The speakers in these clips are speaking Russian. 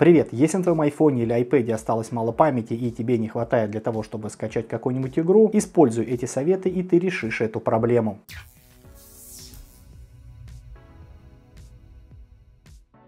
Привет! Если на твоем iPhone или iPad осталось мало памяти и тебе не хватает для того, чтобы скачать какую-нибудь игру, используй эти советы, и ты решишь эту проблему.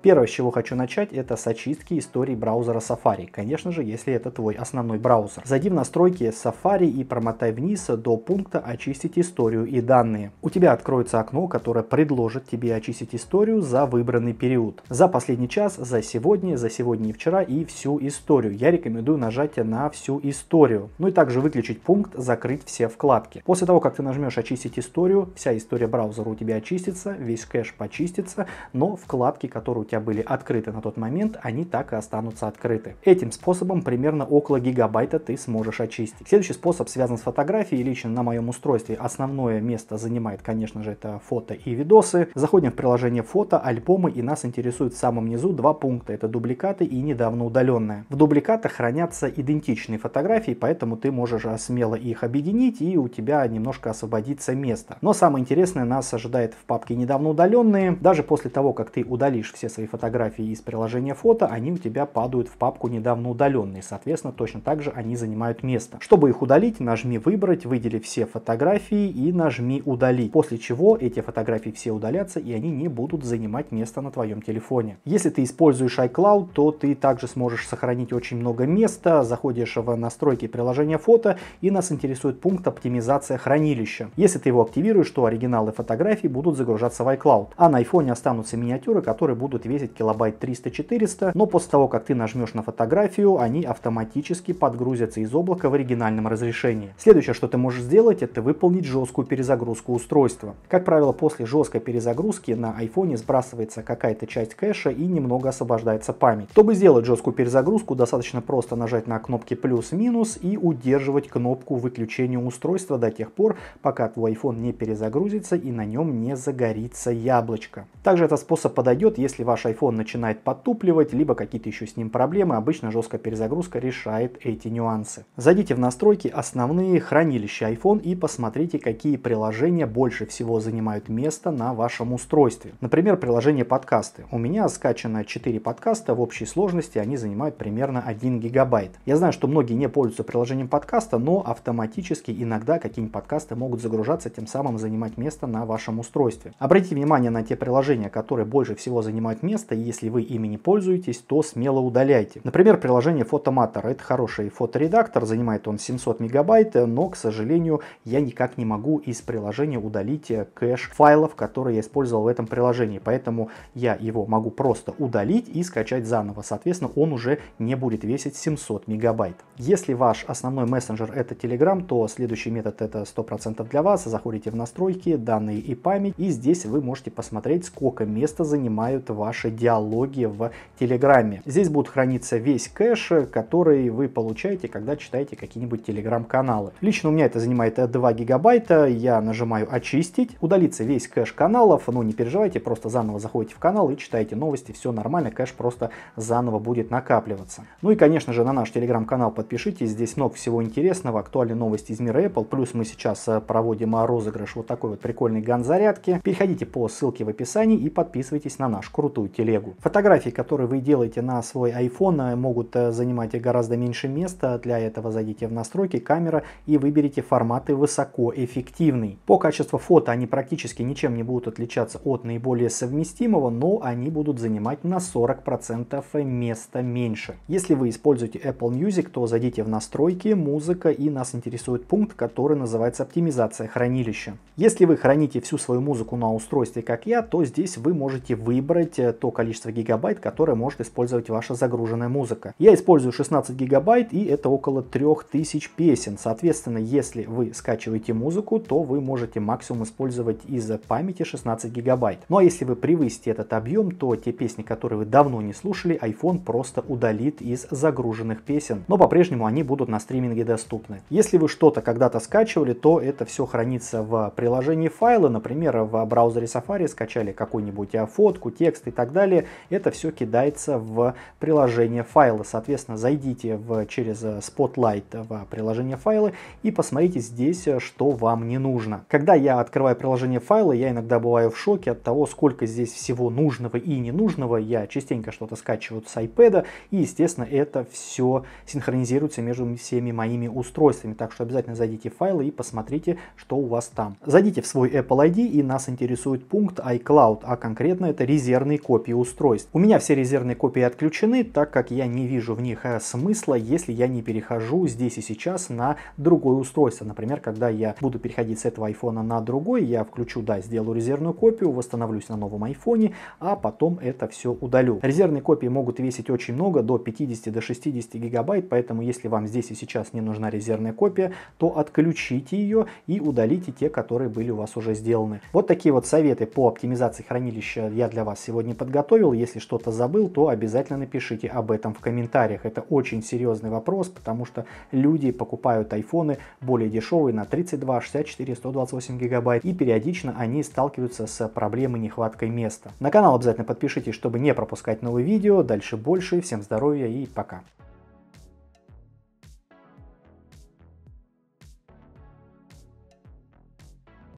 Первое, с чего хочу начать, это с очистки истории браузера Safari, конечно же, если это твой основной браузер. Зайди в настройки Safari и промотай вниз до пункта «Очистить историю и данные». У тебя откроется окно, которое предложит тебе очистить историю за выбранный период. За последний час, за сегодня и вчера и всю историю. Я рекомендую нажать на всю историю. Ну и также выключить пункт «Закрыть все вкладки». После того, как ты нажмешь «Очистить историю», вся история браузера у тебя очистится, весь кэш почистится, но вкладки, которые у тебя были открыты на тот момент, они так и останутся открыты. Этим способом примерно около гигабайта ты сможешь очистить. Следующий способ связан с фотографией. Лично на моем устройстве основное место занимает, конечно же, это фото и видосы. Заходим в приложение фото, альбомы, и нас интересуют в самом низу два пункта. Это дубликаты и недавно удаленные. В дубликатах хранятся идентичные фотографии, поэтому ты можешь смело их объединить, и у тебя немножко освободится место. Но самое интересное нас ожидает в папке недавно удаленные. Даже после того, как ты удалишь все свои фотографии из приложения фото, они у тебя падают в папку недавно удаленные, соответственно, точно так же они занимают место. Чтобы их удалить, нажми «Выбрать», выдели все фотографии и нажми «Удалить», после чего эти фотографии все удалятся, и они не будут занимать место на твоем телефоне. Если ты используешь iCloud, то ты также сможешь сохранить очень много места. Заходишь в настройки приложения фото, и нас интересует пункт «Оптимизация хранилища». Если ты его активируешь, то оригиналы фотографий будут загружаться в iCloud, а на iPhone останутся миниатюры, которые будут весить килобайт 300-400, но после того, как ты нажмешь на фотографию, они автоматически подгрузятся из облака в оригинальном разрешении. Следующее, что ты можешь сделать, это выполнить жесткую перезагрузку устройства. Как правило, после жесткой перезагрузки на iPhone сбрасывается какая-то часть кэша и немного освобождается память. Чтобы сделать жесткую перезагрузку, достаточно просто нажать на кнопки плюс-минус и удерживать кнопку выключения устройства до тех пор, пока твой iPhone не перезагрузится и на нем не загорится яблочко. Также этот способ подойдет, если ваш iPhone начинает подтупливать, либо какие-то еще с ним проблемы. Обычно жесткая перезагрузка решает эти нюансы. Зайдите в настройки «Основные», «Хранилища iPhone» и посмотрите, какие приложения больше всего занимают место на вашем устройстве. Например, приложение «Подкасты». У меня скачано 4 подкаста, в общей сложности они занимают примерно 1 гигабайт. Я знаю, что многие не пользуются приложением подкаста, но автоматически иногда какие-нибудь подкасты могут загружаться, тем самым занимать место на вашем устройстве. Обратите внимание на те приложения, которые больше всего занимают место, и если вы ими не пользуетесь, то смело удаляйте. Например, приложение Photomator. Это хороший фоторедактор, занимает он 700 мегабайт, но, к сожалению, я никак не могу из приложения удалить кэш файлов, которые я использовал в этом приложении, поэтому я его могу просто удалить и скачать заново. Соответственно, он уже не будет весить 700 мегабайт. Если ваш основной мессенджер это Telegram, то следующий метод это 100% для вас. Заходите в настройки, данные и память, и здесь вы можете посмотреть, сколько места занимает ваши диалоги в Телеграме. Здесь будет храниться весь кэш, который вы получаете, когда читаете какие-нибудь телеграм-каналы. Лично у меня это занимает 2 гигабайта, я нажимаю «Очистить», удалится весь кэш каналов, но не переживайте, просто заново заходите в канал и читаете новости, все нормально, кэш просто заново будет накапливаться. Ну и, конечно же, на наш телеграм-канал подпишитесь, здесь много всего интересного, актуальные новости из мира Apple, плюс мы сейчас проводим розыгрыш вот такой вот прикольной ганзарядки. Переходите по ссылке в описании и подписывайтесь на нашу крутую телегу. Фотографии, которые вы делаете на свой iPhone, могут занимать гораздо меньше места. Для этого зайдите в настройки, камера, и выберите форматы высокоэффективный. По качеству фото они практически ничем не будут отличаться от наиболее совместимого, но они будут занимать на 40% места меньше. Если вы используете Apple Music, то зайдите в настройки, музыка, и нас интересует пункт, который называется «Оптимизация хранилища». Если вы храните всю свою музыку на устройстве, как я, то здесь вы можете выбрать то количество гигабайт, которое может использовать ваша загруженная музыка. Я использую 16 гигабайт, и это около 3000 песен. Соответственно, если вы скачиваете музыку, то вы можете максимум использовать из памяти 16 гигабайт. Ну а если вы превысите этот объем, то те песни, которые вы давно не слушали, iPhone просто удалит из загруженных песен. Но по-прежнему они будут на стриминге доступны. Если вы что-то когда-то скачивали, то это все хранится в приложении файла. Например, в браузере Safari скачали какой-нибудь фотку, текст и так так далее, это все кидается в приложение файлы. Соответственно, зайдите через Spotlight в приложение файлы и посмотрите здесь, что вам не нужно. Когда я открываю приложение файлы, я иногда бываю в шоке от того, сколько здесь всего нужного и ненужного. Я частенько что-то скачиваю с iPad, и, естественно, это все синхронизируется между всеми моими устройствами. Так что обязательно зайдите в файлы и посмотрите, что у вас там. Зайдите в свой Apple ID, и нас интересует пункт iCloud, а конкретно это резервные копии устройств. У меня все резервные копии отключены, так как я не вижу в них смысла, если я не перехожу здесь и сейчас на другое устройство. Например, когда я буду переходить с этого iPhone на другой, я включу, да, сделаю резервную копию, восстановлюсь на новом iPhone, а потом это все удалю. Резервные копии могут весить очень много, до 50, до 60 гигабайт, поэтому если вам здесь и сейчас не нужна резервная копия, то отключите ее и удалите те, которые были у вас уже сделаны. Вот такие вот советы по оптимизации хранилища я для вас сегодня подготовил. Если что-то забыл, то обязательно напишите об этом в комментариях. Это очень серьезный вопрос, потому что люди покупают айфоны более дешевые на 32, 64, 128 гигабайт, и периодично они сталкиваются с проблемой нехваткой места. На канал обязательно подпишитесь, чтобы не пропускать новые видео. Дальше больше. Всем здоровья и пока!